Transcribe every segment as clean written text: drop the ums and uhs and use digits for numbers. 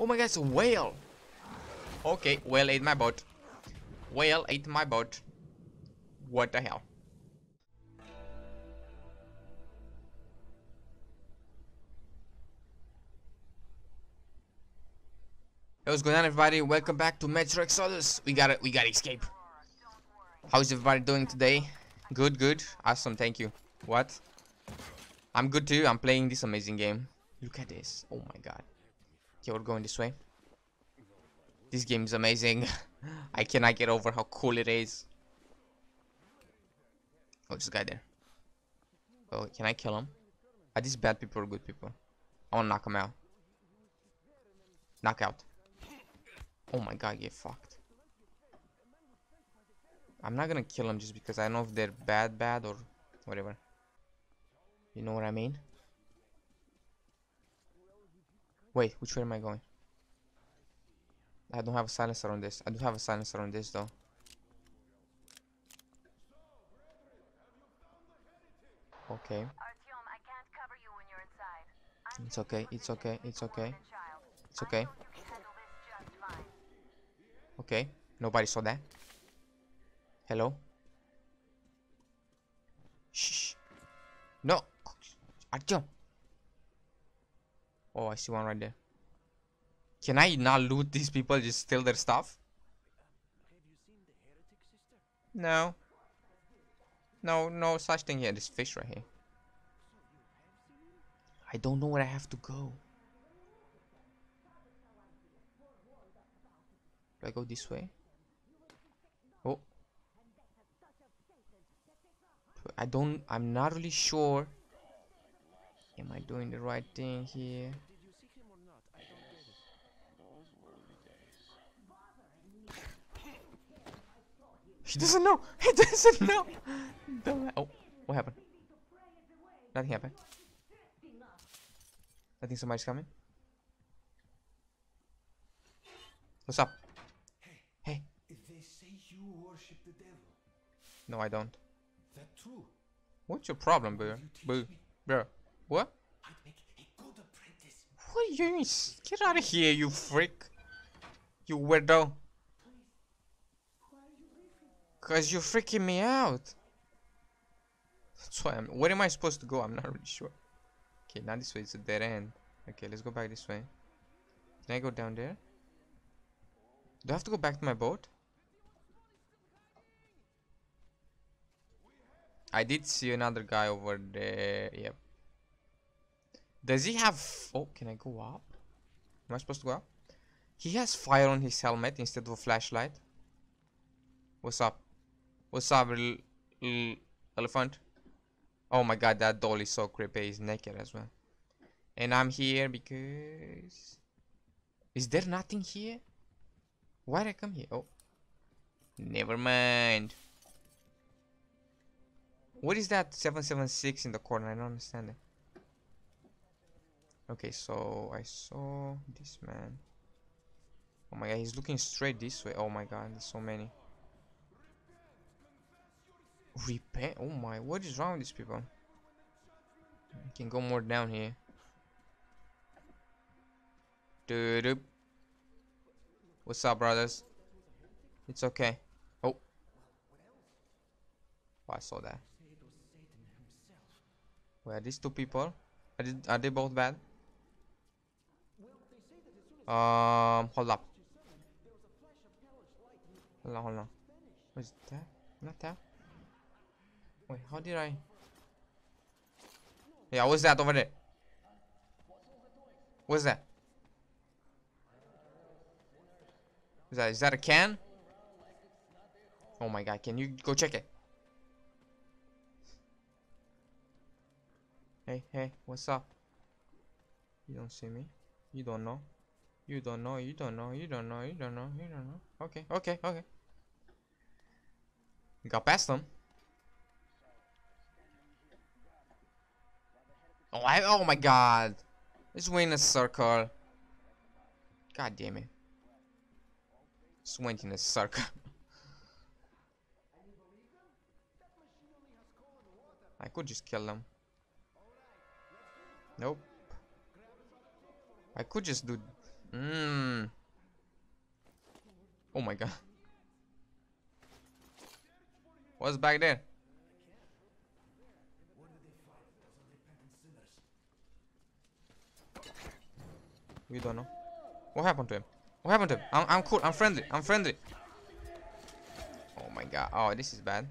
Oh my god, it's a whale. Okay, whale ate my boat. Whale ate my boat. What the hell? Hey, what's going on, everybody? Welcome back to Metro Exodus. We gotta escape. How's everybody doing today? Good, good. Awesome, thank you. What? I'm good too. I'm playing this amazing game. Look at this. Oh my god. Okay, we're going this way. This game is amazing. I cannot get over how cool it is. Oh, this guy there. Oh, can I kill him? Are these bad people or good people? I wanna knock him out. Knock out. Oh my god, get fucked. I'm not gonna kill them just because I know if they're bad or whatever. You know what I mean? Wait, which way am I going? I don't have a silencer on this. I do have a silencer on this though. Okay. Artyom, I can't cover you when you're inside. It's okay, it's okay, it's okay. It's okay. Okay, nobody saw that. Hello? Shh. No! Artyom! Oh, I see one right there. Can I not loot these people, just steal their stuff? No. No such thing here. This fish right here. I don't know where I have to go. Do I go this way? Oh. I'm not really sure. Am I doing the right thing here? She doesn't know. He doesn't know. Oh, what happened? Nothing happened. I think somebody's coming. What's up? Hey. They say you worship the devil. No, I don't. That's true. What's your problem, bro? What? I'd make a good apprentice. What do you mean? Get out of here, you freak! You weirdo! Cause you're freaking me out. That's why I'm. Where am I supposed to go? I'm not really sure. Okay, now this way it's a dead end. Okay, let's go back this way. Can I go down there? Do I have to go back to my boat? I did see another guy over there. Yep. Does he have. Oh, can I go up? Am I supposed to go up? He has fire on his helmet instead of a flashlight. What's up? What's up, little elephant? Oh my god, that doll is so creepy. He's naked as well. And I'm here because... Is there nothing here? Why did I come here? Oh. Never mind. What is that 776 in the corner? I don't understand it. Okay, so I saw this man. Oh my god, he's looking straight this way. Oh my god, there's so many. Repent? Oh my, what is wrong with these people? I can go more down here. Doo-doo. What's up, brothers? It's okay. Oh. Oh, I saw that. Where these two people? Are they both bad? Hold up. Hold on. What is that? Not that? Wait, how did I? Yeah, what's that over there? What's that? Is that a can? Oh my god, can you go check it? Hey, what's up? You don't see me. You don't know. You don't know. Okay. We got past them. Oh my god. Let's win a circle. God damn it. Just went in a circle. I could just kill them. Nope. I could just do Mmm. Oh my god. What's back there? We don't know. What happened to him? What happened to him? I'm cool. I'm friendly. I'm friendly. Oh my god. Oh, this is bad.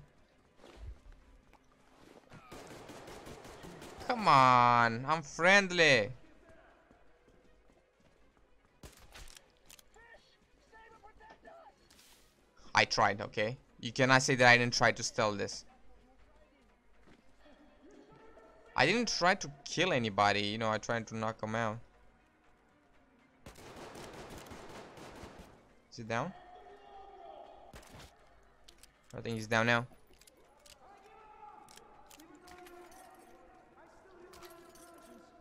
Come on. I'm friendly. I tried, okay? You cannot say that I didn't try to steal this. I didn't try to kill anybody. You know, I tried to knock him out. Is he down? I think he's down now.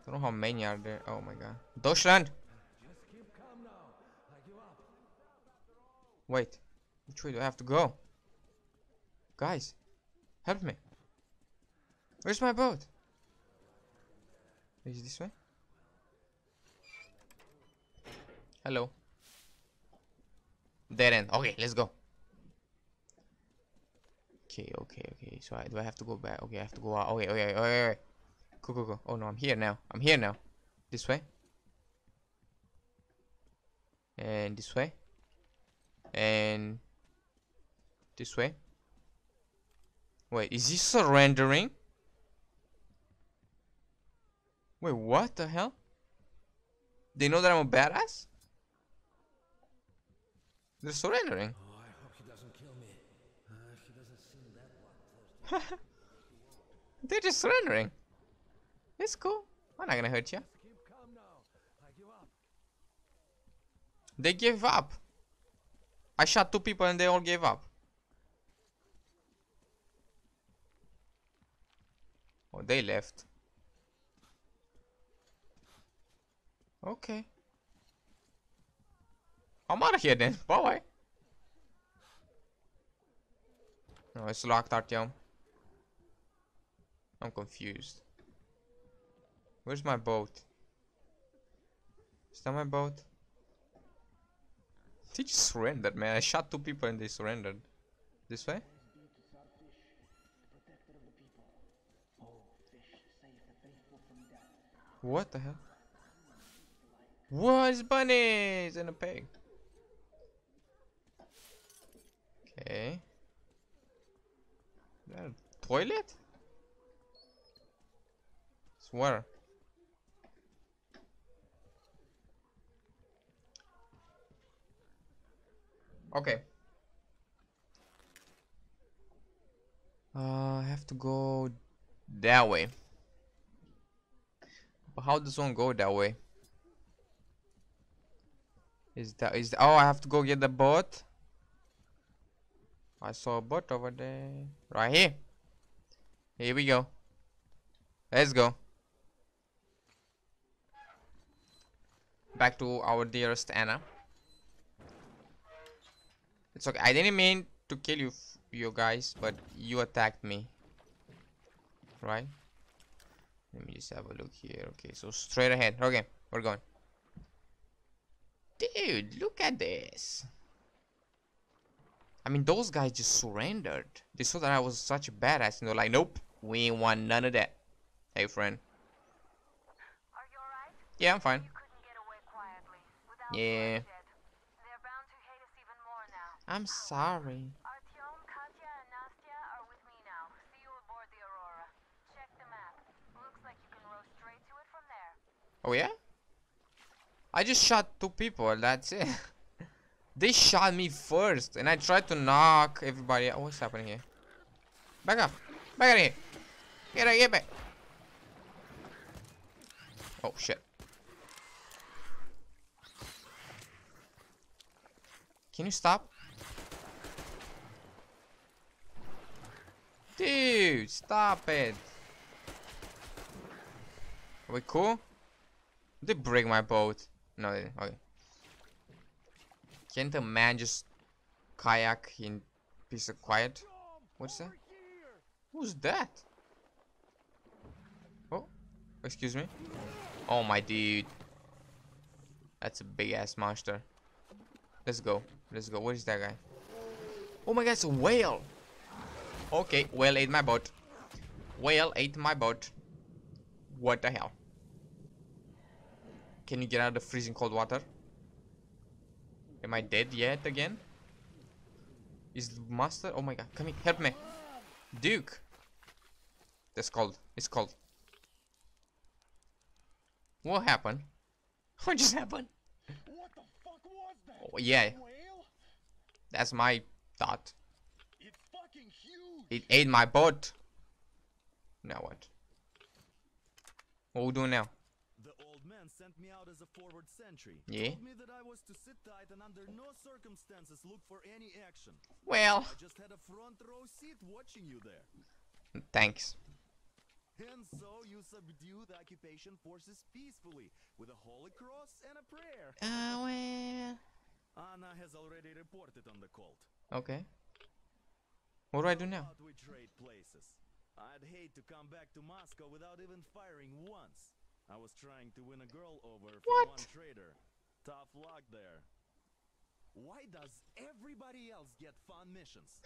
I don't know how many are there. Oh my god. Deutschland! Wait. Which way do I have to go? Guys, help me. Where's my boat? Is it this way? Hello. Dead end. Okay, let's go. Okay, okay, okay. So do I have to go back? Okay, I have to go out. Okay, okay, okay, okay. Go, go, go. Oh no, I'm here now. I'm here now. This way. And this way. And this way. Wait, is he surrendering? Wait, what the hell? They know that I'm a badass? They're surrendering. Oh, I hope he doesn't kill me. He doesn't seem that one. They're just surrendering. It's cool. I'm not gonna hurt you. They gave up. I shot two people and they all gave up. Oh, they left. Okay. I'm out of here then. Bye-bye. No, it's locked, Artyom. I'm confused. Where's my boat? Is that my boat? They just surrendered, man. I shot two people and they surrendered. This way? What the hell? What is bunnies and a pig? Okay. Is that a toilet? It's water. Okay. I have to go that way. But how does one go that way? Is that, oh, I have to go get the boat. I saw a boat over there. Right here. Here we go. Let's go. Back to our dearest Anna. It's okay. I didn't mean to kill you guys, but you attacked me. Right? Let me just have a look here. Okay, so straight ahead. Okay, we're going. Dude, look at this. I mean, those guys just surrendered. They saw that I was such a badass, and they're like, nope, we ain't want none of that. Hey, friend. Are you alright? Yeah, I'm fine. You couldn't get away quietly without being dead. I'm sorry. Artyom, Katya, and Nastya are with me now. See you aboard the Aurora. Check the map. Looks like you can row straight to it from there. Oh yeah? I just shot two people. That's it. They shot me first, and I tried to knock everybody out. What's happening here? Back up! Back out of here! Get back! Oh shit! Can you stop? Dude, stop it. Are we cool? Did they break my boat? No, they didn't. Okay. Can't a man just kayak in peace and quiet? What's that? Who's that? Oh, excuse me. Oh my dude. That's a big ass monster. Let's go. Let's go. Where is that guy? Oh my god, it's a whale. Okay, whale ate my boat. Whale ate my boat. What the hell? Can you get out of the freezing cold water? Am I dead yet again? Is the monster? Oh my god, come here, help me. Duke. That's cold. It's cold. What happened? What just happened? What the fuck was that? Oh, yeah. That's my thought. It's fucking huge. It ate my boat. Now what? What we doing now? The old man sent me out as a forward sentry. Yeah. Told me that I was to sit tight and under no circumstances look for any action. Well, I just had a front row seat watching you there. Thanks. And so you subdue the occupation forces peacefully with a holy cross and a prayer. Oh, well. Anna has already reported on the cult. Okay. What do I do now? We trade places. I'd hate to come back to Moscow without even firing once. I was trying to win a girl over from one trader. Tough luck there. Why does everybody else get fun missions?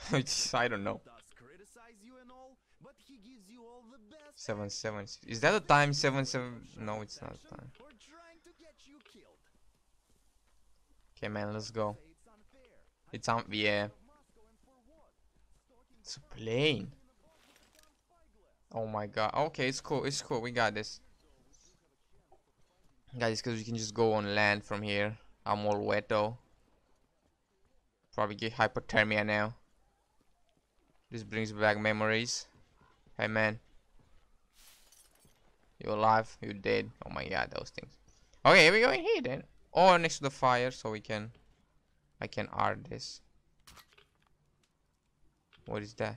I don't know. Does criticize you and all, but he gives you all the best. 7-7. Is that a time? 7-7. No, it's not a time. We're trying to get you killed. Okay, man, let's go. It's on. Yeah. It's a plane. Oh my god. Okay, it's cool. It's cool. We got this. Guys, because we can just go on land from here. I'm all wet though. Probably get hypothermia now. This brings back memories. Hey man, you alive? You dead? Oh my god, those things. Okay, we go in here then. Oh, next to the fire, so we can. I can art this. What is that?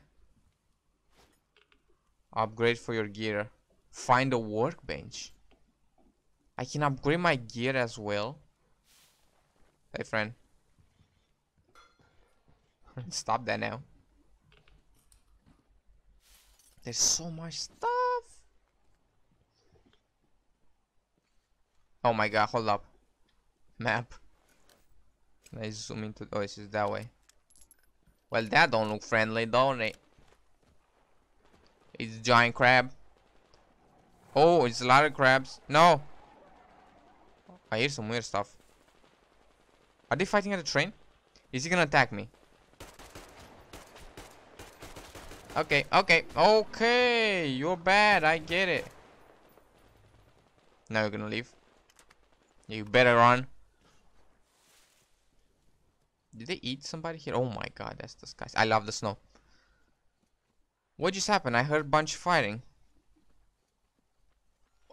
Upgrade for your gear. Find a workbench. I can upgrade my gear as well. Hey friend. Stop that now. There's so much stuff. Oh my god, hold up. Map. Let's zoom into. Oh, this is that way. Well, that don't look friendly, don't it? It's a giant crab. Oh, it's a lot of crabs. No. I hear some weird stuff. Are they fighting at a train? Is he gonna attack me? Okay, okay, okay, you're bad, I get it. Now you're gonna leave. You better run. Did they eat somebody here? Oh my god, that's disgusting. I love the snow. What just happened? I heard a bunch of fighting.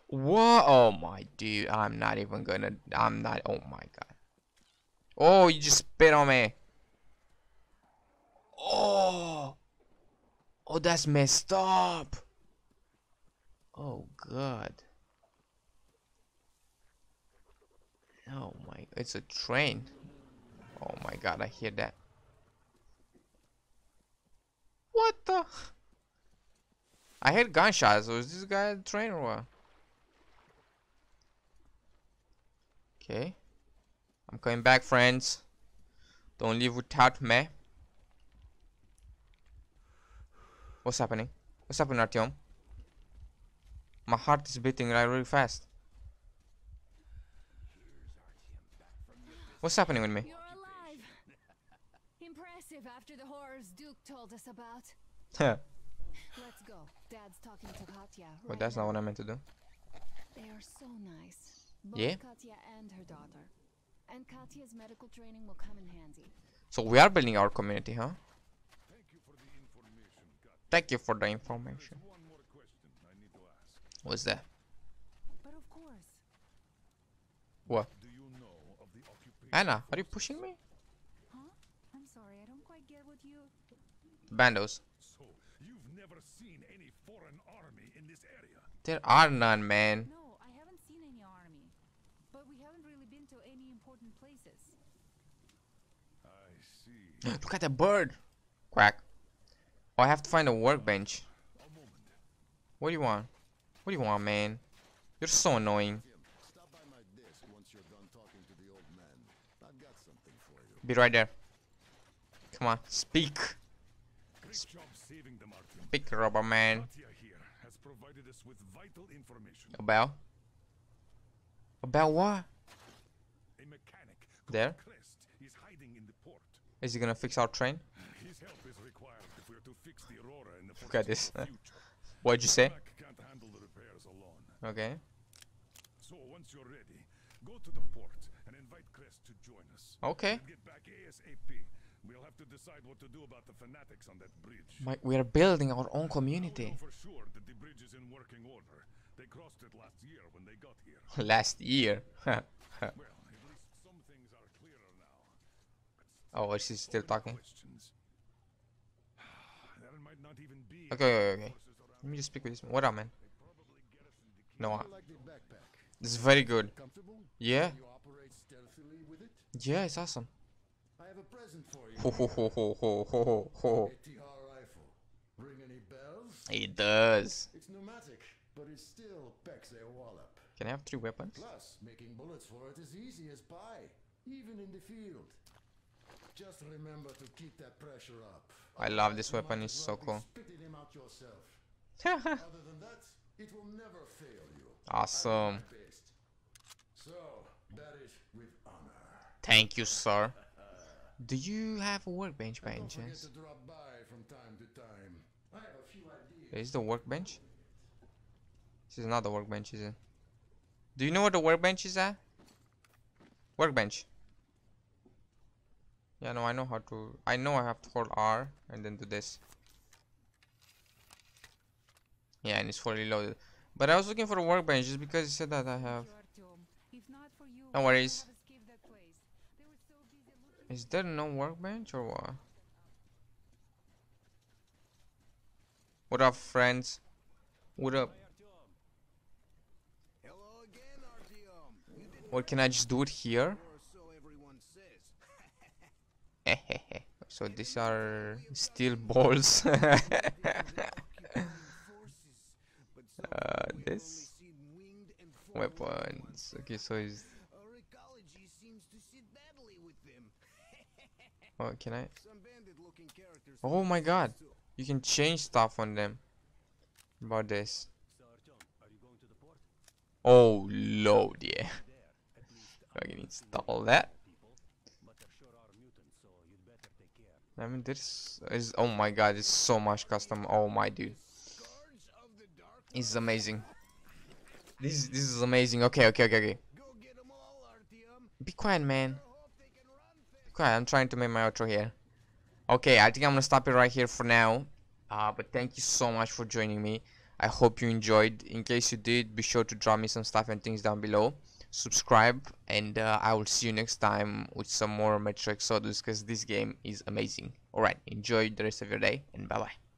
Whoa, oh my dude, I'm not even gonna, oh my god. Oh, you just spit on me. Oh. Oh, that's messed up. Oh god. Oh my, it's a train. Oh my god, I hear that. What the? I heard gunshots. Was this guy a train or what? Okay. I'm coming back, friends. Don't leave without me. What's happening? What's happening, Artyom? My heart is beating like really fast. What's happening with me? You're alive. Impressive after the horrors Duke told us about. Let's go. Dad's talking to Katya. Right well, that's now. Not what I meant to do. They are so nice. Both yeah. Katya and her daughter. And Katya's medical training will come in handy. So we are building our community, huh? Thank you for the information. One more question I need to ask. What's that? But of course. What? Do you know of the Anna, are you pushing me? Huh? I'm sorry, I don't quite get what you... Bandos. So, you've never seen any foreign army in this area? There are none, man. No, I haven't seen any army. But we haven't really been to any important places. I see. Look at that bird! Quack. Oh, I have to find a workbench. What do you want? What do you want, man? You're so annoying. got something for you. Be right there. Come on, speak. Great job saving them, Artyom. Speak, Robber Man. Katya here has provided us with vital information. About? About what? A mechanic there. Crest is hiding in the port. Is he gonna fix our train? His help is required if we're to fix the Aurora in the port. Look at this. What'd you say? Can't handle the repairs alone. Okay. So once you're ready, go to the port and invite Crest to join us. Okay. Get back ASAP. We'll have to decide what to do about the fanatics on that bridge. We are building our own community. I know for sure that the bridge is in working order. They crossed it last year when they got here. Last year. Well, at least some things are clearer now. Oh, she's still talking. There might not even be okay. Let me just speak with this man. What up, man? Noah. This is very good. Yeah. Yeah, it's awesome. I have a present for you. Ring any bells? It does. It's pneumatic, but it still packs a wallop. Can I have 3 weapons? Plus, making bullets for it is easy as pie, even in the field. Just remember to keep that pressure up. I love this weapon, it's so cool. Spitting him out yourself. Other than that, it will never fail you. Awesome. So, that is with honor. Thank you, sir. Do you have a workbench by any chance? Is the workbench? This is not the workbench, is it? Do you know where the workbench is at? Workbench. Yeah, no, I know how to. I know I have to hold R and then do this. Yeah, and it's fully loaded. But I was looking for a workbench just because it said that I have. No worries. Is there no workbench or what? What up, friends? What up? Hello again, Artyom. Or can I just do it here? So these are steel balls. This weapons. Okay, so is. Oh, can I? Oh my God! You can change stuff on them. About this. Oh, load, yeah. I can install that. I mean, this is. Oh my God! It's so much custom. Oh my dude. It's amazing. This is amazing. Okay. Be quiet, man. Okay, I'm trying to make my outro here. Okay, I think I'm gonna stop it right here for now. But thank you so much for joining me. I hope you enjoyed. In case you did, be sure to drop me some stuff and things down below. Subscribe, and I will see you next time with some more Metro Exodus, because this game is amazing. Alright, enjoy the rest of your day, and bye-bye.